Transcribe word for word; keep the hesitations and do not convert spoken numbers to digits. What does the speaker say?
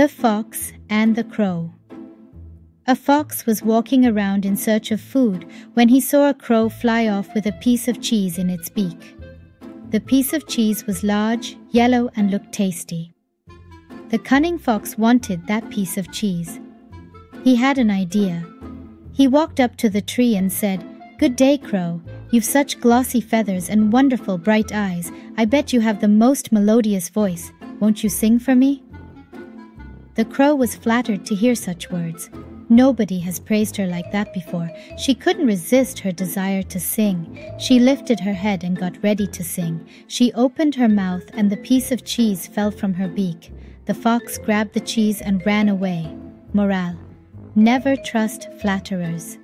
The Fox and the Crow. A fox was walking around in search of food when he saw a crow fly off with a piece of cheese in its beak. The piece of cheese was large, yellow, and looked tasty. The cunning fox wanted that piece of cheese. He had an idea. He walked up to the tree and said, "Good day, Crow. You've such glossy feathers and wonderful bright eyes. I bet you have the most melodious voice. Won't you sing for me?" The crow was flattered to hear such words. Nobody has praised her like that before. She couldn't resist her desire to sing. She lifted her head and got ready to sing. She opened her mouth and the piece of cheese fell from her beak. The fox grabbed the cheese and ran away. Morale: never trust flatterers.